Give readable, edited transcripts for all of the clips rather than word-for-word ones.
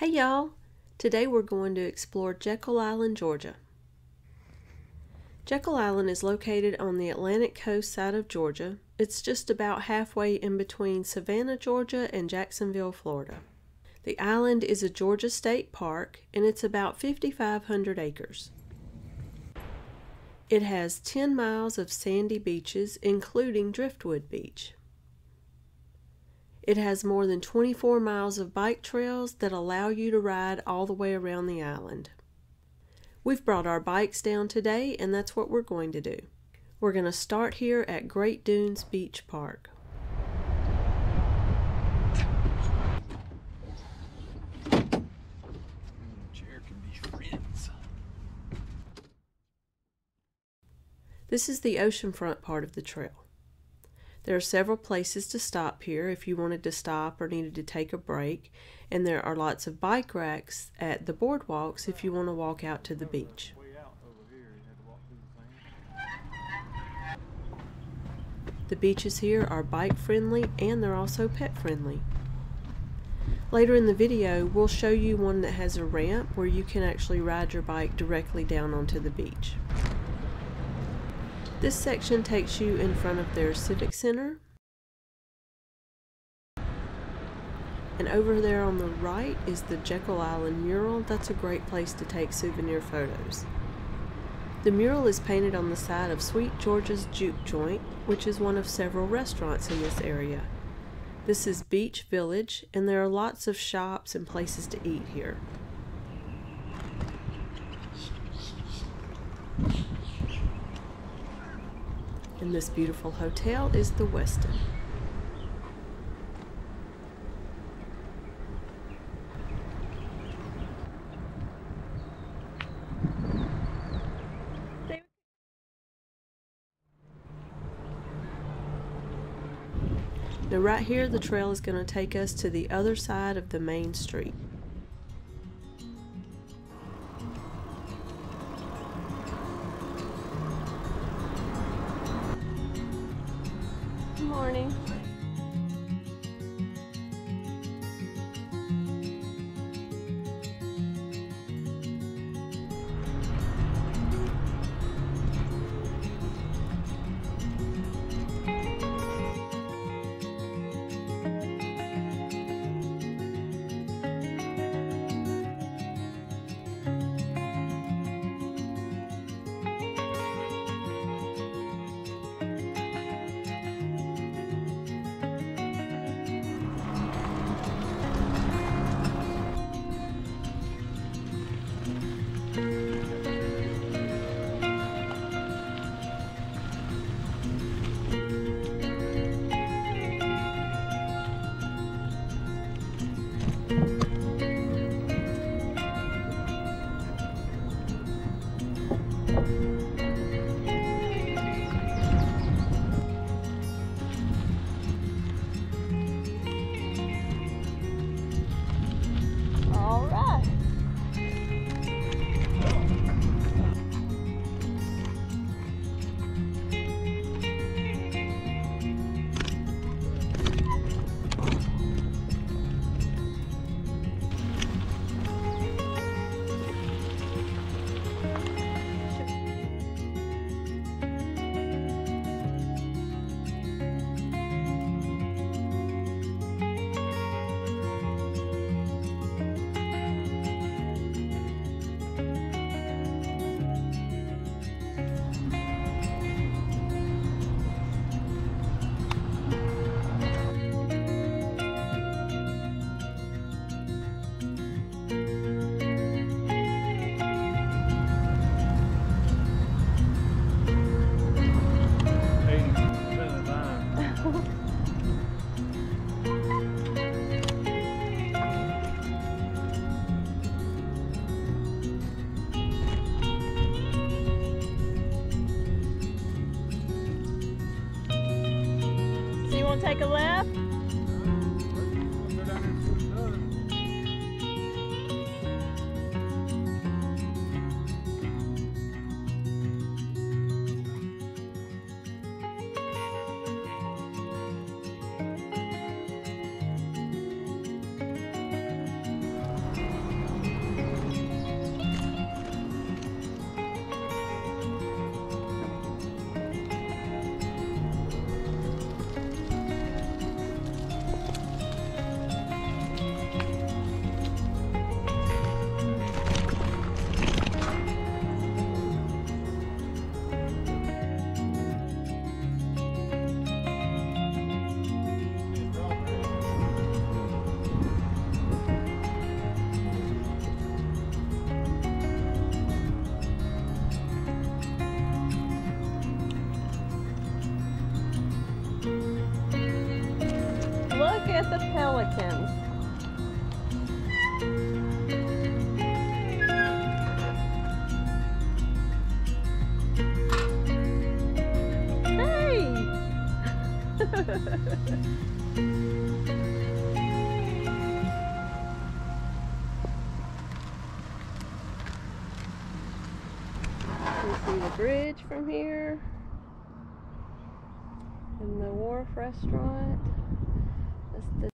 Hey y'all! Today we're going to explore Jekyll Island, Georgia. Jekyll Island is located on the Atlantic coast side of Georgia. It's just about halfway in between Savannah, Georgia and Jacksonville, Florida. The island is a Georgia state park and it's about 5,500 acres. It has 10 miles of sandy beaches, including Driftwood Beach. It has more than 24 miles of bike trails that allow you to ride all the way around the island. We've brought our bikes down today, and that's what we're going to do. We're going to start here at Great Dunes Beach Park. This is the oceanfront part of the trail. There are several places to stop here if you wanted to stop or needed to take a break, and there are lots of bike racks at the boardwalks if you want to walk out to the beach. The beaches here are bike friendly and they're also pet friendly. Later in the video we'll show you one that has a ramp where you can actually ride your bike directly down onto the beach. This section takes you in front of their Civic Center. And over there on the right is the Jekyll Island mural. That's a great place to take souvenir photos. The mural is painted on the side of Sweet George's Juke Joint, which is one of several restaurants in this area. This is Beach Village, and there are lots of shops and places to eat here. And this beautiful hotel is the Westin. Now right here the trail is going to take us to the other side of the main street. Morning. Take a left. Look at the pelicans. Hey! You see the bridge from here. And the Wharf Restaurant. That's the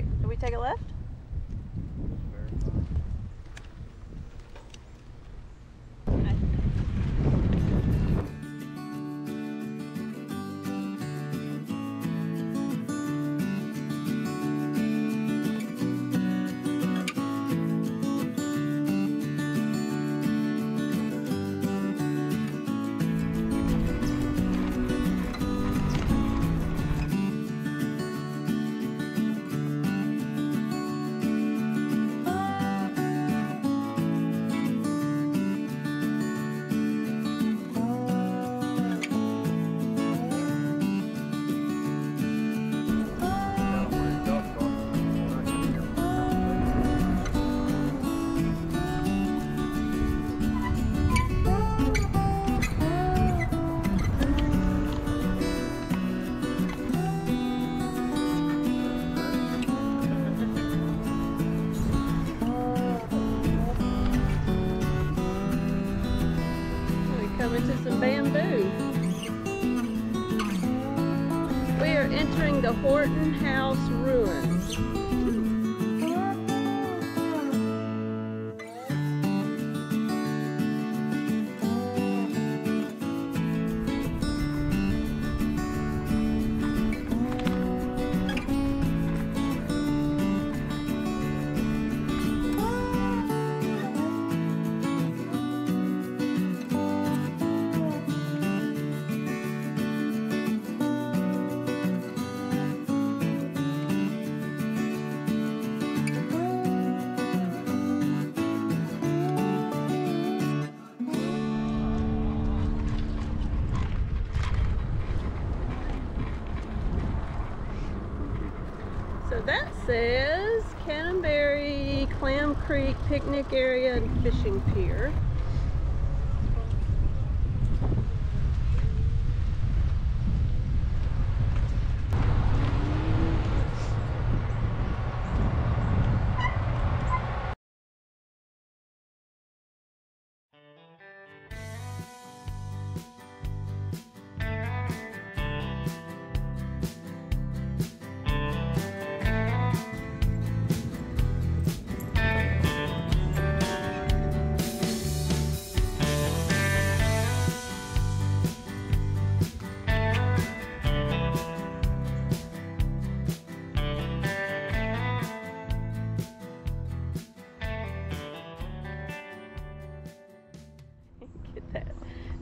right, do we take a left? Entering the Horton House ruins. That says Canterbury Clam Creek Picnic Area and Fishing Pier.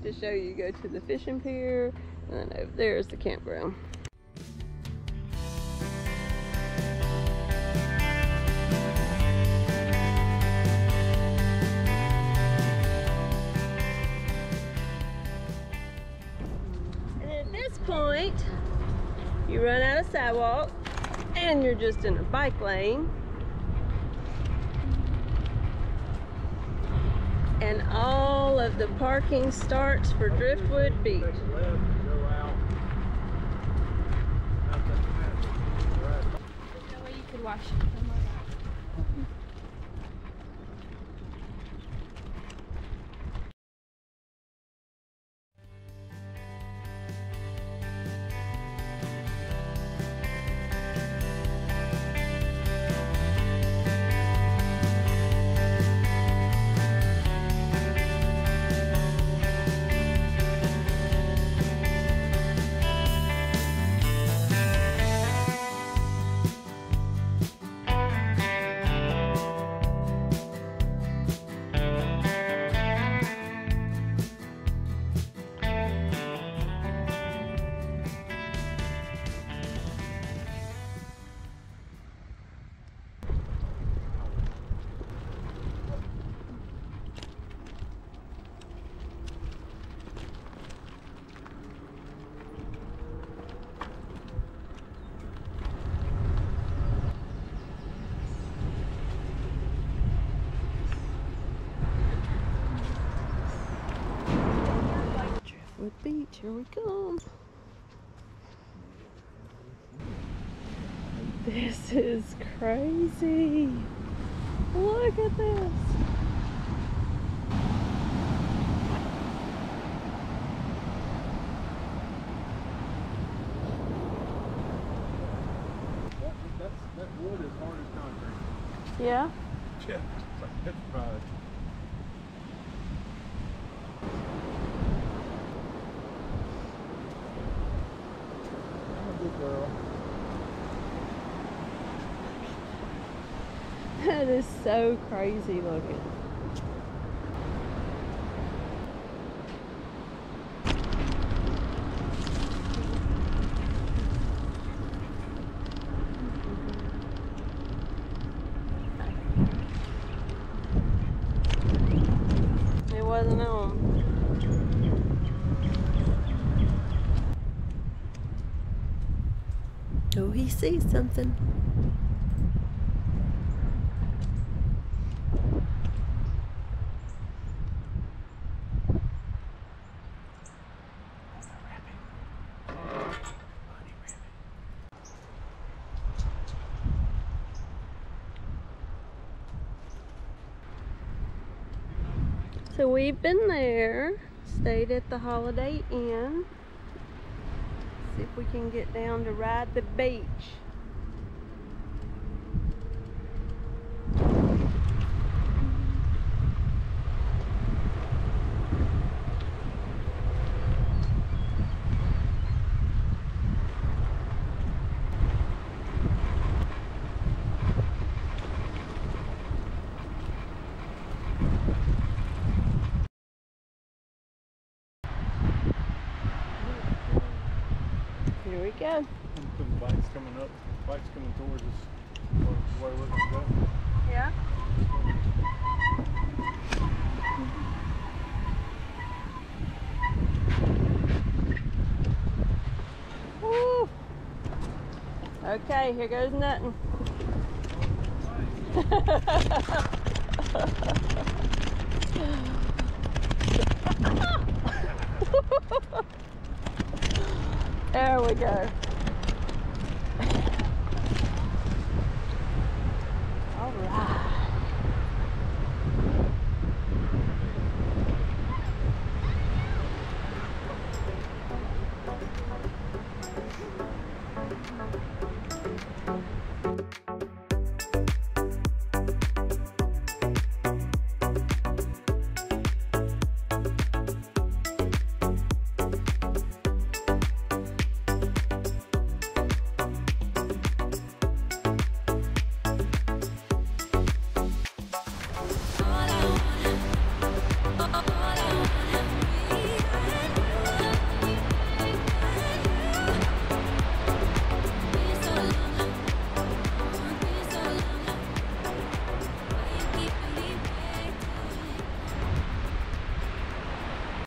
To show you, go to the fishing pier, and then over there is the campground. And at this point, you run out of sidewalk, and you're just in a bike lane. And all of the parking starts for Driftwood Beach. That way you could wash it. Beach, here we come. This is crazy. Look at this. That wood is Yeah? Yeah. It's like hit the ride. I'm a good girl. That is so crazy looking. Do he see something? So we've been there, stayed at the Holiday Inn. See if we can get down to ride the beach. Here we go. Some bikes coming up, bikes coming towards us, where we're going to go. Yeah. Woo! Okay, here goes nothing. There we go.